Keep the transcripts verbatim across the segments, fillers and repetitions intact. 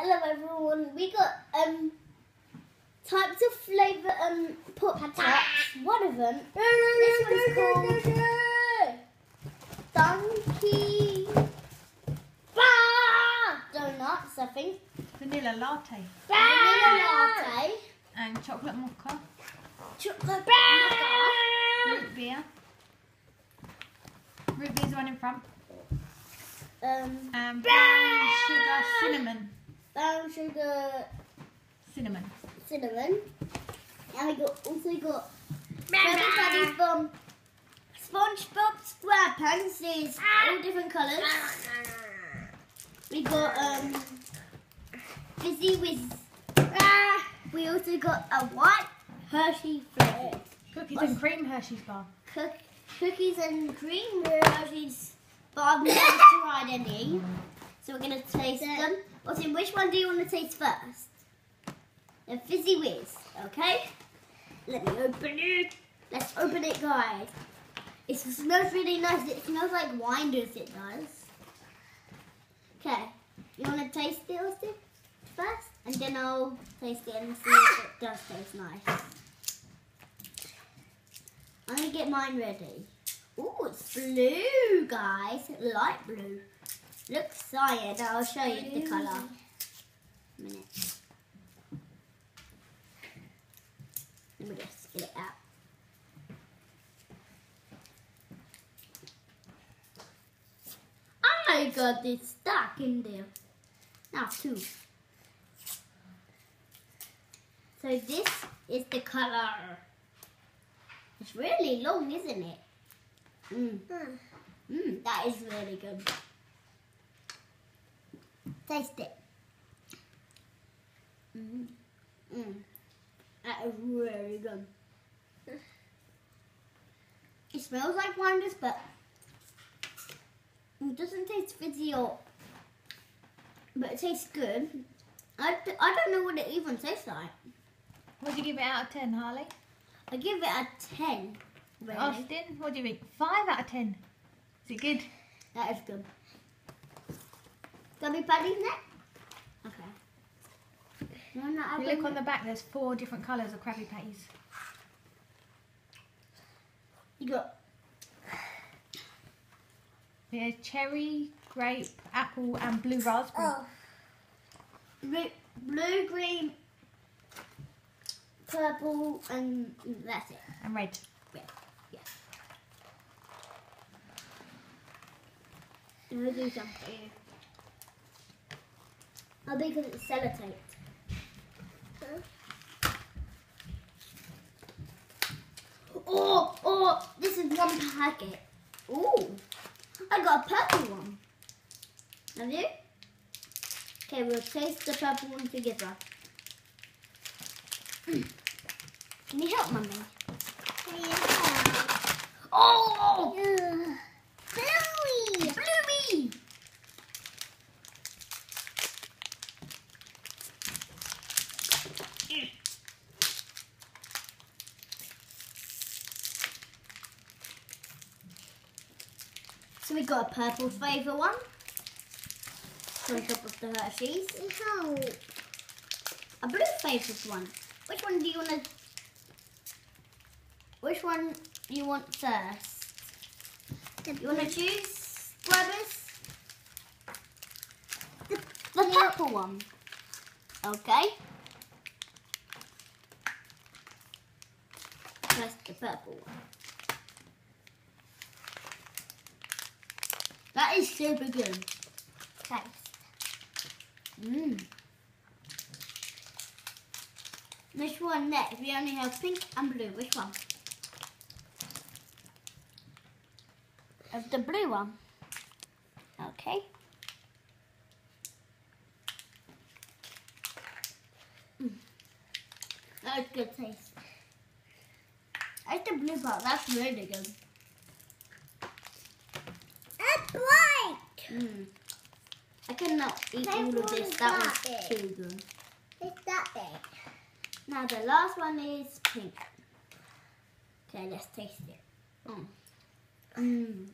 Hello everyone, we got um types of flavour um Pop Tarts. One of them, this one's called Donkey Bar Donuts, I think. Vanilla latte. Vanilla latte. And chocolate mocha. Chocolate mocha. Root beer. Root beer's the one in front. Um, and brown sugar cinnamon. Brown sugar cinnamon. Cinnamon. And we got also got Krabby Patties from SpongeBob SquarePants. These all different colours. We got um Fizz Wizz. We also got a white Hershey flavour. Cookies What's and cream Hershey's bar. Cook, cookies and cream Hershey's. But I've never tried any, so we're going to taste them. Austin, which one do you want to taste first? The Fizzy Wizz, okay? Let me open it. Let's open it, guys. It smells really nice. It smells like winders, it does. Okay, you want to taste it, Austin, first? And then I'll taste it and see if it does taste nice. I'm going to get mine ready. Ooh, it's blue, guys. Light blue. Looks cyan. I'll show you the colour. A minute. Let me just get it out. Oh my god, it's stuck in there. Now two. So this is the colour. It's really long, isn't it? Mmm, mm, that is really good. Taste it. Mmm, mmm, that is really good. It smells like winders, but it doesn't taste fizzy or, but it tastes good. I, I don't know what it even tastes like. What do you give it out of ten, Harley? I give it a ten. Really? Austin, what do you think? Five out of ten. Is it good? That is good. Krabby Patties next. Okay. No, no, if you look on the back, there's four different colours of Krabby Patties. You got yeah, cherry, grape, apple, and blue raspberry. Oh. Blue, blue, green, purple, and that's it. And red. Red. I'm going to do something. Oh, because it's sellotape. Huh? Oh, oh, this is one packet. Oh, I got a purple one. Have you? Okay, we'll taste the purple one together. Mm. Can you help, Mummy? Yeah. Oh! Yeah. Bluey! Bluey! Mm. So we got a purple flavour one. On top of the Hershey's. How? A blue flavoured one. Which one do you want to... Which one do you want first? The you want to choose, Grabbers? The, the purple one. Okay. First the purple one. That is super good. Taste. Mmm. Which one next? We only have pink and blue. Which one? Of the blue one. Okay. Mm. That is good taste. That's the blue part. That's really good. It's white. Mm. I cannot eat Maybe all of this. That was that too good. It's that big. Now the last one is pink. Okay, let's taste it. Mm. Mmm.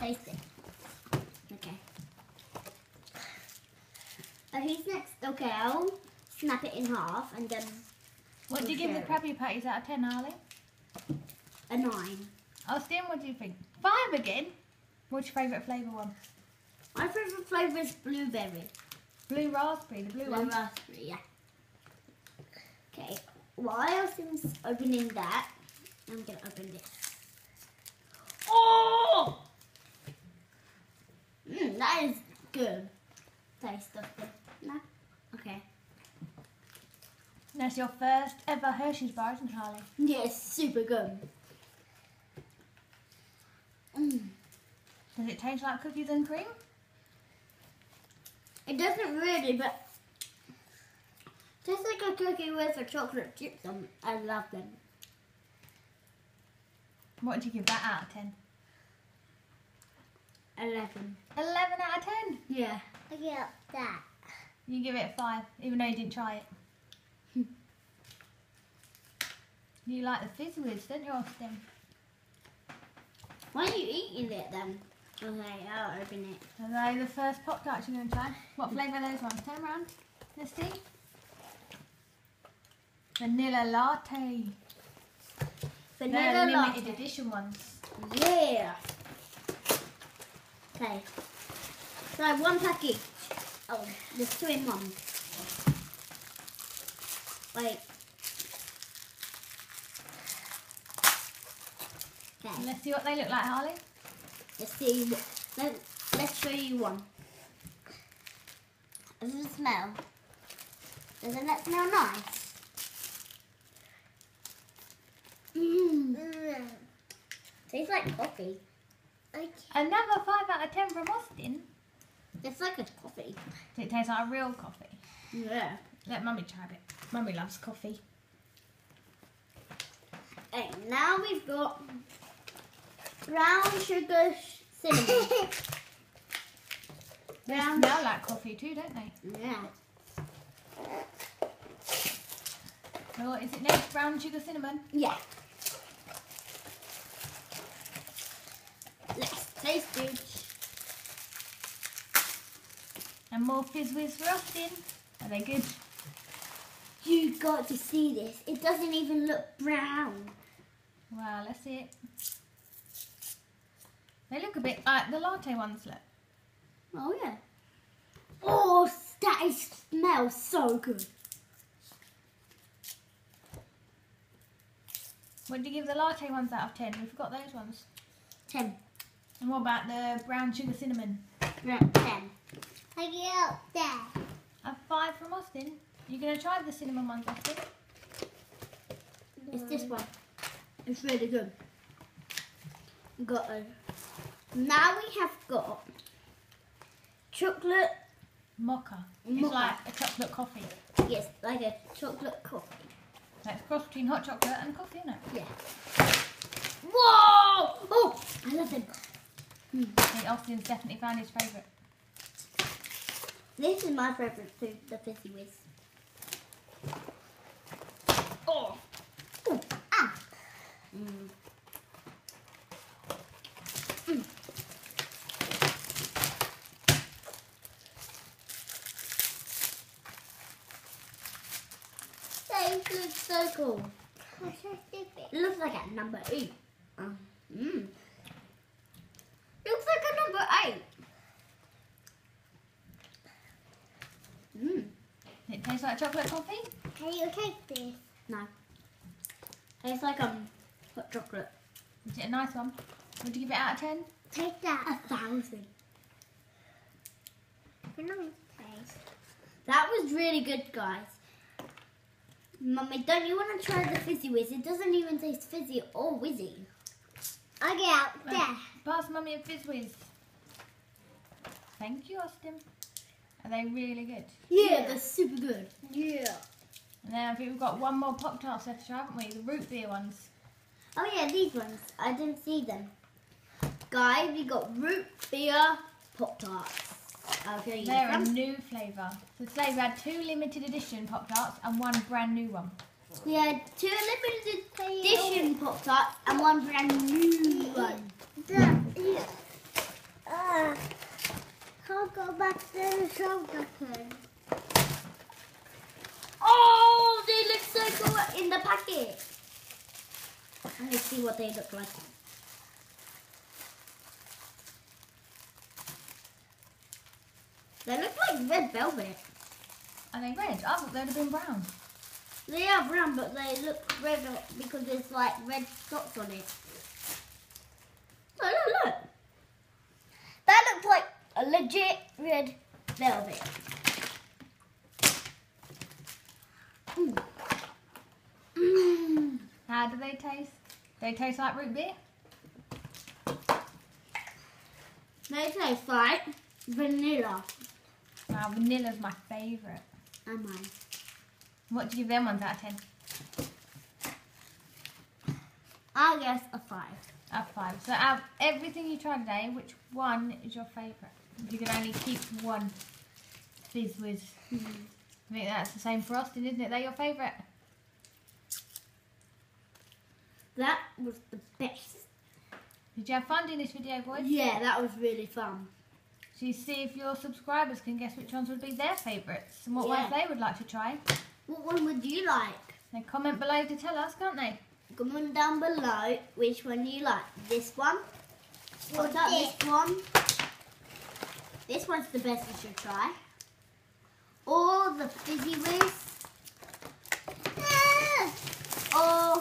Taste it. Okay. Oh, who's next? Okay, I'll snap it in half and then... What do you give the Krabby Patties out of ten, Harley? A nine. Austin, what do you think? Five again? What's your favourite flavour one? My favourite flavour is blueberry. Blue raspberry, the blue, blue one. Blue raspberry, yeah. Okay, while Austin's opening that, I'm going to open this. Oh! Mmm, that is good. Taste of it. No? Okay. That's your first ever Hershey's bar, isn't it, Harley? Yeah, it's super good. Mm. Does it taste like cookies and cream? It doesn't really, but it tastes like a cookie with a chocolate chips on it. I love them. What do you give that out of ten? Eleven. Eleven out of ten? Yeah. I give it that. You give it a five, even though you didn't try it. You like the Fizz Wizz, don't you, Austin? Why are you eating it then? Okay, I'll open it. Are they the first Pop Tarts you're going to try? What flavour are those ones? Turn around. Let's see. Vanilla latte. Vanilla They're limited latte. edition ones. Yeah. Okay. So one pack each. Oh, there's two in one. Wait. Okay. Let's see what they look like, Harley. Let's see. Let, let's show you one. This is the smell. Doesn't that smell nice? Mmm. Mm. Tastes like coffee. Okay. Another five out of ten from Austin. It's like a coffee. It tastes like a real coffee. Yeah. Let Mummy try it. Mummy loves coffee. Okay, now we've got brown sugar cinnamon. They smell like coffee too, don't they? Yeah. Well, is it next? Brown sugar cinnamon? Yeah. Let's taste it. And more Fizz Wizz for Austin. Are they good? You got to see this. It doesn't even look brown. Wow, let's see it. They look a bit like the latte ones, look. Oh, yeah. Oh, that is, smells so good. What do you give the latte ones out of ten? We forgot those ones. ten. And what about the brown sugar cinnamon? Yeah, ten. I get out there. A five from Austin. You're going to try the cinnamon ones, Austin? It's this one. It's really good. Got it. Now we have got chocolate mocha. It's mocha. Like a chocolate coffee. Yes, like a chocolate coffee. That's cross between hot chocolate and coffee, isn't it? Yeah. Whoa! Oh, I love them. Mm. Hey, Austin's definitely found his favourite. This is my favourite food, the Fizz Wizz. Oh! Ooh. Ah! Mm. Mm. That is so cool. It looks like a number eight. Um, mm. Looks like a number eight. Mm. It tastes like chocolate coffee. Can you take this? No. Tastes like um hot chocolate. Is it a nice one? Would you give it out of ten? Take that. A thousand. That was really good, guys. Mummy, don't you want to try the Fizz Wizz? It doesn't even taste fizzy or whizzy. I'll get out there. Um, pass Mummy a Fizz Wizz. Thank you, Austin. Are they really good? Yeah, yeah, they're super good. Yeah. And then I think we've got one more Pop-Tarts left to try, haven't we? The root beer ones. Oh yeah, these ones. I didn't see them. Guys, we got root beer Pop-Tarts. Okay, they're a new flavour. So today we had two limited edition Pop-Tarts and one brand new one. We had two limited edition Pop-Tarts and one brand new one. I'll go back to the shoulder. packet. And let's see what they look like. They look like red velvet. Are they red? I thought they'd have been brown. They are brown, but they look red because there's like red spots on it. Oh, look, look. That looks like a legit red velvet. Ooh. Mm. How do they taste? They taste like root beer? They taste like vanilla. Wow, vanilla's my favourite. And mine. What do you give them ones out of ten? I guess a five. A five. So out of everything you tried today, which one is your favourite? If you can only keep one Fizz Wizz. Mm-hmm. I think that's the same for Austin, isn't it? They're your favourite. That was the best. Did you have fun doing this video, boys? Yeah, that was really fun. So you see if your subscribers can guess which ones would be their favourites and what yeah. ones they would like to try. What one would you like? They comment below to tell us, can't they? Comment down below which one you like. This one. What about this one? This one's the best you should try. Or the Fizzy Wizz. Yeah. Or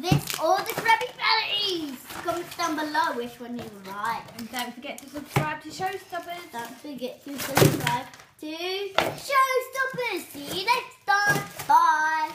this, or the Krabby Patties. Comment down below which one you like. And don't forget to subscribe to Showstoppers. Don't forget to subscribe to Showstoppers. See you next time. Bye.